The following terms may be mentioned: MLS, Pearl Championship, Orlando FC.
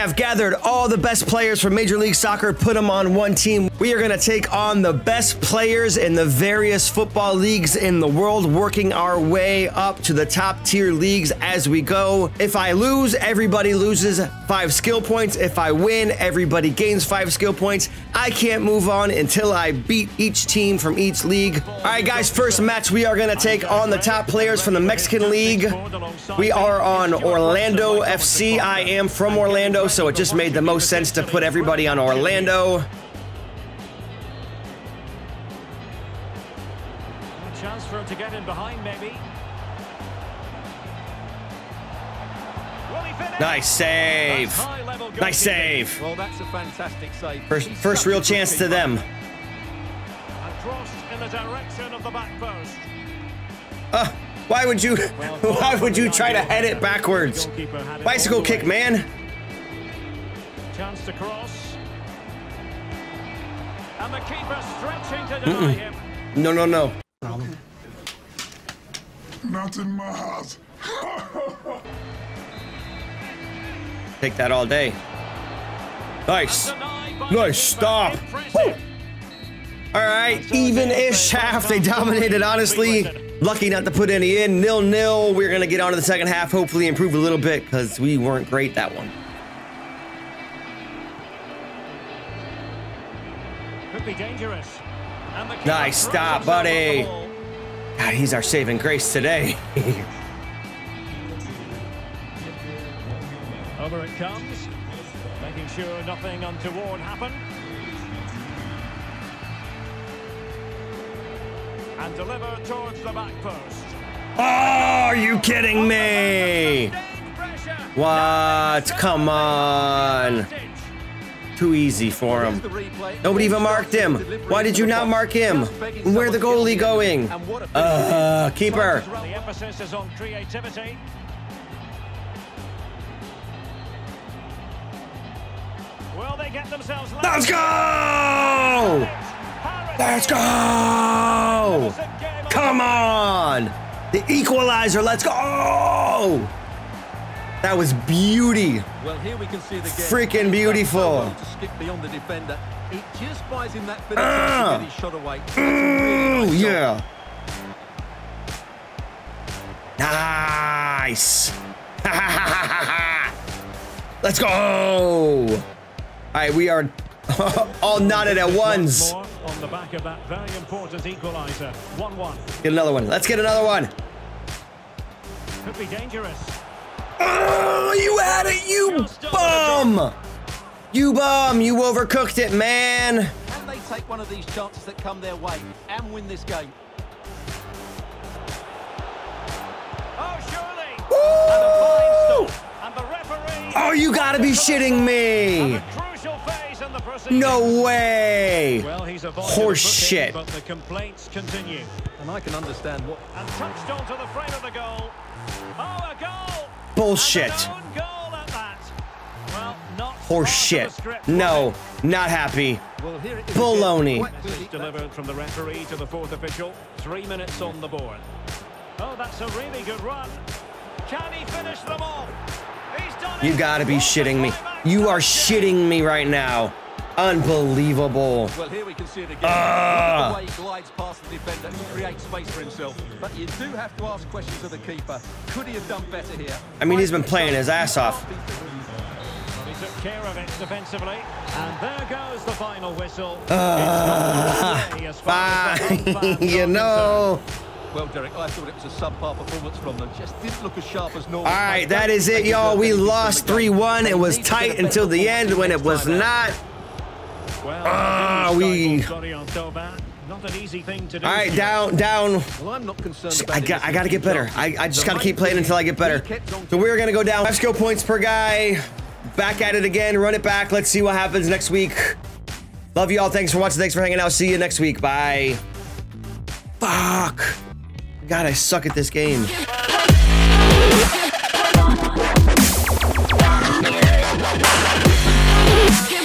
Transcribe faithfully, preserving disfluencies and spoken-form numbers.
have gathered all the best players from Major League Soccer, put them on one team. We are going to take on the best players in the various football leagues in the world, working our way up to the top tier leagues as we go. If I lose, everybody loses five skill points. If I win, everybody gains five skill points. I can't move on until I beat each team from each league. All right, guys, first match, we are going to take on the top players from the Mexican League. We are on Orlando F C. I am from Orlando, so it just made the most sense to put everybody on Orlando. Chance for him to get in behind, maybe. Nice save. Nice save. Well, that's a fantastic save. First, first real chance to them. Crossed in the direction of the back post. Uh, why would you? Why would you try to head it backwards? Bicycle kick, man. Chance to cross. And the keeper stretching to deny him. No, no, no. Not in my heart. Take that all day. Nice. Nice stop. Woo. All right, even-ish half. They dominated, honestly. Lucky not to put any in. nil nil. We're going to get on to the second half, hopefully improve a little bit, because we weren't great that one. Could be dangerous. Nice stop, buddy. God, he's our saving grace today. Over it comes, making sure nothing untoward happened. And deliver towards the back post. Oh, are you kidding me? What? Come on. Too easy for him. Nobody even marked him. Why did you not mark him? Where the goalie going? Uh, keeper. The emphasis is on creativity. Will they get themselves? Let's go! Let's go! Come on! The equalizer, let's go! Oh! That was beauty. Well, here we can see the game. Freaking beautiful. To skip beyond the defender. It just buys him that bit of uh, to get his shot away. Really nice yeah. Shot. Nice. Let's go. All right, we are all knotted at ones. On the back of that very important equalizer. one one. Get another one. Let's get another one. Could be dangerous. Oh, you had it, you bum! You bum, you overcooked it, man. Can they take one of these chances that come their way and win this game? Oh, surely. Woo! And the referee. Oh, you gotta be shitting me. No way! Well, he's horse shit. But the complaints continue. And I can understand what. And touched onto the frame of the goal. Oh, a goal! Bullshit. And goal at that. Well, not horse shit. Script, no, not happy. Well, here it is. Baloney. Delivered from the referee to the fourth official. Three minutes on the board. Oh, that's a really good run. Can he finish them all? He's done it. You gotta be shitting me. You are shitting me right now. Unbelievable. Well, here we can see it again. Uh, the way he glides past the defender and creates space for himself. But you do have to ask questions of the keeper. Could he have done better here? I mean, he's been playing his ass off. He took care of it defensively. And there goes the final whistle. Uh, it's uh, you know. Well, Derek, I thought it was a subpar performance from them. Just didn't look as sharp as normal. All right, that is it, y'all. We lost three one. It was tight until the end when it was not. Well, ah, we. All right, down, down. Well, I'm not concerned about I got, I got to get better. I, I just got to keep playing until I get better. So we're going to go down. Five skill points per guy. Back at it again. Run it back. Let's see what happens next week. Love you all. Thanks for watching. Thanks for hanging out. See you next week. Bye. Fuck. God, I suck at this game.